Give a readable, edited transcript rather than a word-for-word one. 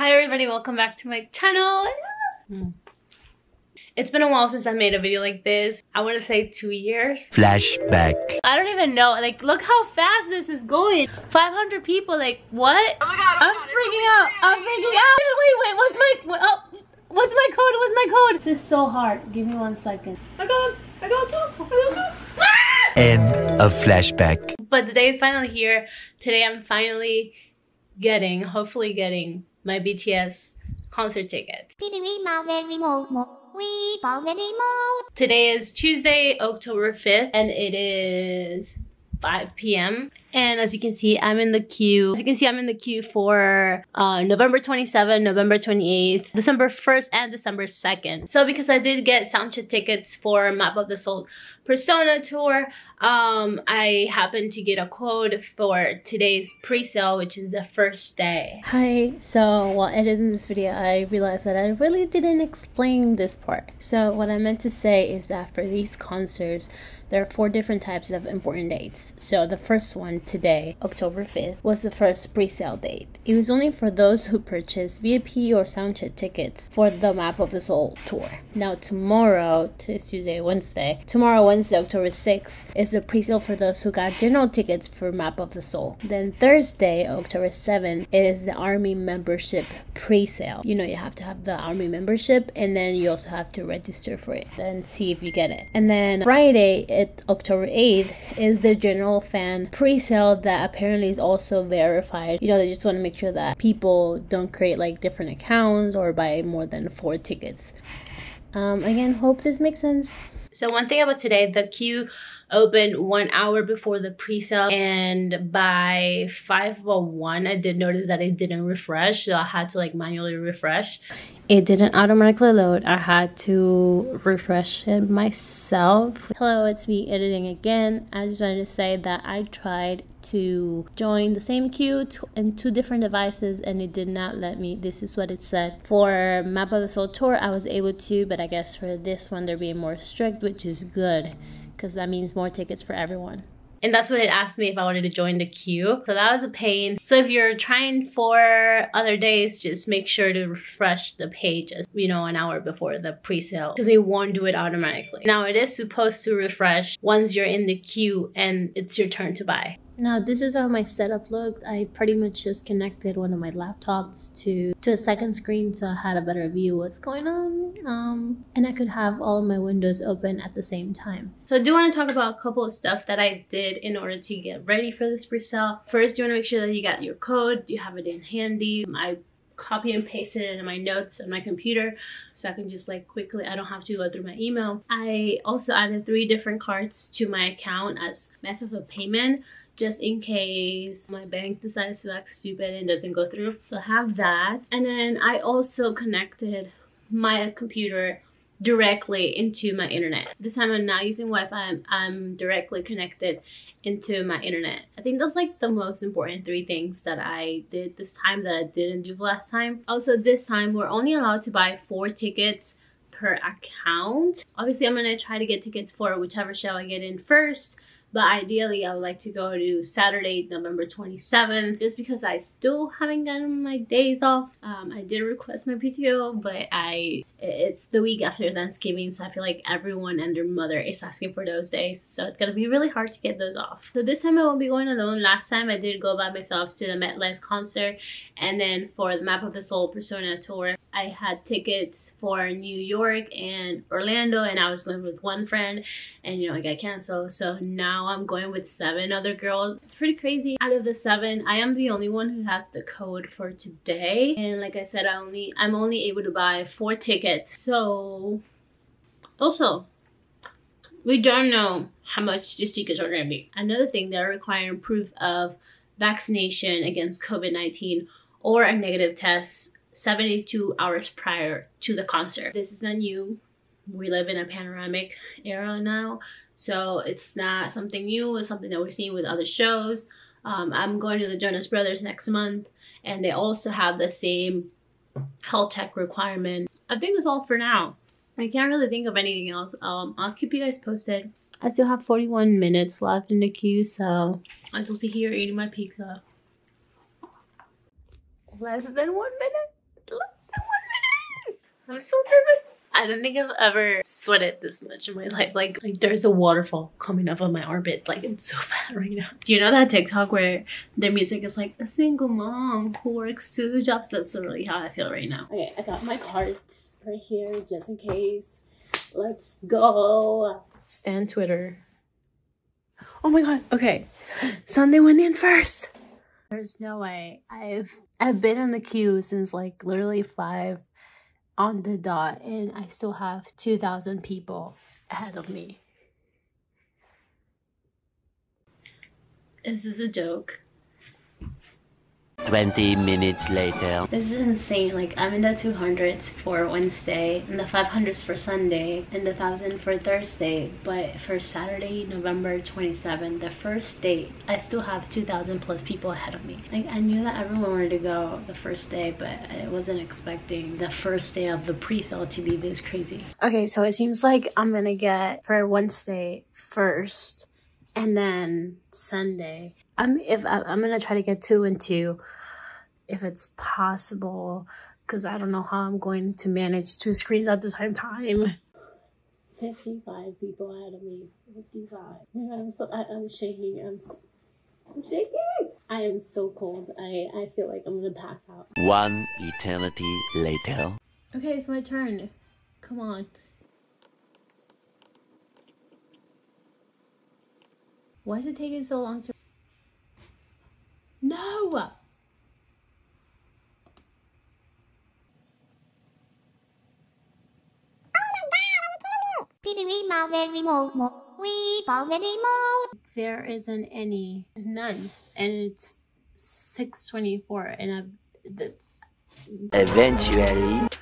Hi everybody, welcome back to my channel. It's been a while since I made a video like this. I want to say 2 years. Flashback. I don't even know. Like, look how fast this is going. 500 people. Like, what? Oh my god! I'm freaking out. I'm freaking out. Wait. What's my code? This is so hard. Give me 1 second. I got two. End of flashback. But the day is finally here. Today I'm finally hopefully getting my BTS concert tickets. Today is Tuesday, October 5th, and it is 5 p.m. And as you can see, I'm in the queue. For November 27th, November 28th, December 1st, and December 2nd. So because I did get soundcheck tickets for Map of the Soul Persona Tour, I happened to get a code for today's pre-sale, which is the first day. Hi, so while editing this video, I realized that I really didn't explain this part. So what I meant to say is that for these concerts, there are 4 different types of important dates. So the first one, today, October 5th, was the first pre-sale date. It was only for those who purchased VIP or soundcheck tickets for the Map of the Soul tour. Now tomorrow, today's Tuesday, Wednesday, October 6th, is the pre-sale for those who got general tickets for Map of the Soul. Then Thursday, October 7th, is the Army Membership pre-sale. You know, you have to have the Army Membership, and then you also have to register for it and see if you get it. And then Friday, October 8th, is the general fan pre-sale that apparently is also verified. You know, they just want to make sure that people don't create like different accounts or buy more than 4 tickets. Again, hope this makes sense. So one thing about today, the queue opened 1 hour before the pre-sale, and by 5:01 I did notice that it didn't refresh, so I had to like manually refresh. It didn't automatically load. I had to refresh it myself. Hello, it's me editing again. I just wanted to say that I tried to join the same queue in 2 different devices and it did not let me. This is what it said. For Map of the Soul Tour I was able to, but I guess for this one they're being more strict, which is good, because that means more tickets for everyone. And that's when it asked me if I wanted to join the queue. So that was a pain. So if you're trying for other days, just make sure to refresh the page, you know, 1 hour before the pre-sale, because they won't do it automatically. Now it is supposed to refresh once you're in the queue and it's your turn to buy. Now this is how my setup looked. I pretty much just connected one of my laptops to a second screen so I had a better view what's going on, and I could have all of my windows open at the same time. So I do want to talk about a couple of stuff that I did in order to get ready for this pre-sale. First, you want to make sure that you got your code, you have it in handy. I copy and paste it into my notes on my computer so I can just like quickly, I don't have to go through my email. I also added 3 different cards to my account as method of payment, just in case my bank decides to act stupid and doesn't go through. So I have that. And then I also connected my computer directly into my internet. This time I'm not using Wi-Fi, I'm directly connected into my internet. I think that's like the most important 3 things that I did this time that I didn't do last time. Also this time we're only allowed to buy 4 tickets per account. Obviously I'm gonna try to get tickets for whichever show I get in first, but ideally I would like to go to Saturday, November 27th, just because I still haven't gotten my days off. I did request my PTO, but it's the week after Thanksgiving, so I feel like everyone and their mother is asking for those days, so it's gonna be really hard to get those off. So this time I won't be going alone. Last time I did go by myself to the MetLife concert, and then for the Map of the Soul Persona Tour, I had tickets for New York and Orlando, and I was going with one friend, and you know, I got canceled, so now I'm going with 7 other girls. It's pretty crazy. Out of the 7, I am the only one who has the code for today, and like I said, I'm only able to buy 4 tickets. So also, we don't know how much these tickets are gonna be. Another thing, they're requiring proof of vaccination against COVID-19 or a negative test 72 hours prior to the concert. This is not new. We live in a panoramic era now, so it's not something new. It's something that we're seeing with other shows. I'm going to the Jonas Brothers next month, and they also have the same health tech requirement. I think that's all for now. I can't really think of anything else. I'll keep you guys posted. I still have 41 minutes left in the queue, so I'll just be here eating my pizza. Less than 1 minute. I'm so nervous. I don't think I've ever sweated this much in my life. Like there's a waterfall coming up on my orbit. Like, it's so bad right now. Do you know that TikTok where their music is like, a single mom who works 2 jobs? That's really how I feel right now. Okay, I got my cards right here just in case. Let's go. Stan Twitter. Oh my god, okay. Sunday went in first. There's no way. I've been in the queue since like literally 5 on the dot, and I still have 2,000 people ahead of me. Is this a joke? 20 minutes later. This is insane. Like, I'm in the 200s for Wednesday, and the 500s for Sunday, and the 1,000 for Thursday, but for Saturday, November 27, the first day, I still have 2,000 plus people ahead of me. Like, I knew that everyone wanted to go the first day, but I wasn't expecting the first day of the pre-sale to be this crazy. Okay, so it seems like I'm gonna get for Wednesday first, and then Sunday. I'm gonna try to get 2 and 2 if it's possible, because I don't know how I'm going to manage 2 screens at the same time. 55 people ahead of me. 55. Oh my god, I'm shaking. I'm shaking. I am so cold. I feel like I'm gonna pass out. 1 eternity later. Okay, it's my turn. Come on. Why is it taking so long to? No! There isn't any. There's none. And it's 6:24 and Eventually.